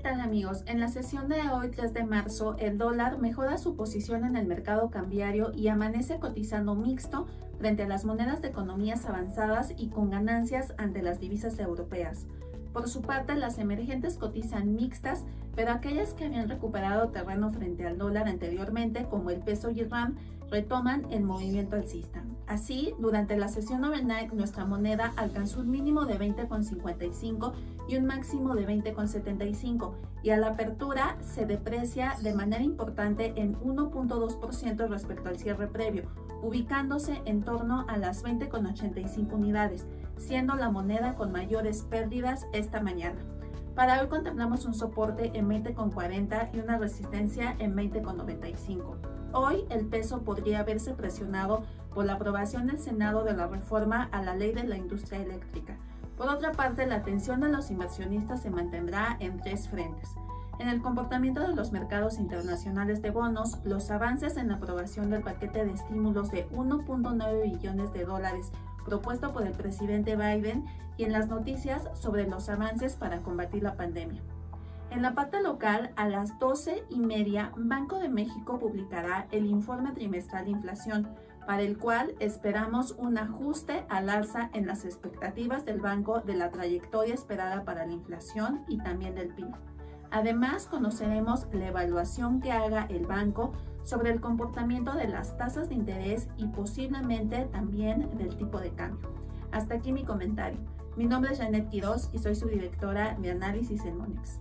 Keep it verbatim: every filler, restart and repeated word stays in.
¿Qué tal amigos? En la sesión de hoy, tres de marzo, el dólar mejora su posición en el mercado cambiario y amanece cotizando mixto frente a las monedas de economías avanzadas y con ganancias ante las divisas europeas. Por su parte, las emergentes cotizan mixtas, pero aquellas que habían recuperado terreno frente al dólar anteriormente, como el peso y el RAM, retoman el movimiento alcista. Así, durante la sesión overnight, nuestra moneda alcanzó un mínimo de veinte con cincuenta y cinco y un máximo de veinte con setenta y cinco, y a la apertura se deprecia de manera importante en uno punto dos por ciento respecto al cierre previo, ubicándose en torno a las veinte con ochenta y cinco unidades, siendo la moneda con mayores pérdidas esta mañana. Para hoy contemplamos un soporte en veinte con cuarenta y una resistencia en veinte con noventa y cinco. Hoy el peso podría verse presionado por la aprobación del Senado de la reforma a la ley de la industria eléctrica. Por otra parte, la atención de los inversionistas se mantendrá en tres frentes: en el comportamiento de los mercados internacionales de bonos, los avances en la aprobación del paquete de estímulos de uno punto nueve billones de dólares propuesto por el presidente Biden, y en las noticias sobre los avances para combatir la pandemia. En la parte local, a las doce y media, Banco de México publicará el informe trimestral de inflación, para el cual esperamos un ajuste al alza en las expectativas del banco de la trayectoria esperada para la inflación y también del P I B. Además, conoceremos la evaluación que haga el banco sobre el comportamiento de las tasas de interés y posiblemente también del tipo de cambio. Hasta aquí mi comentario. Mi nombre es Jeanette Quiroz y soy su directora de análisis en Monex.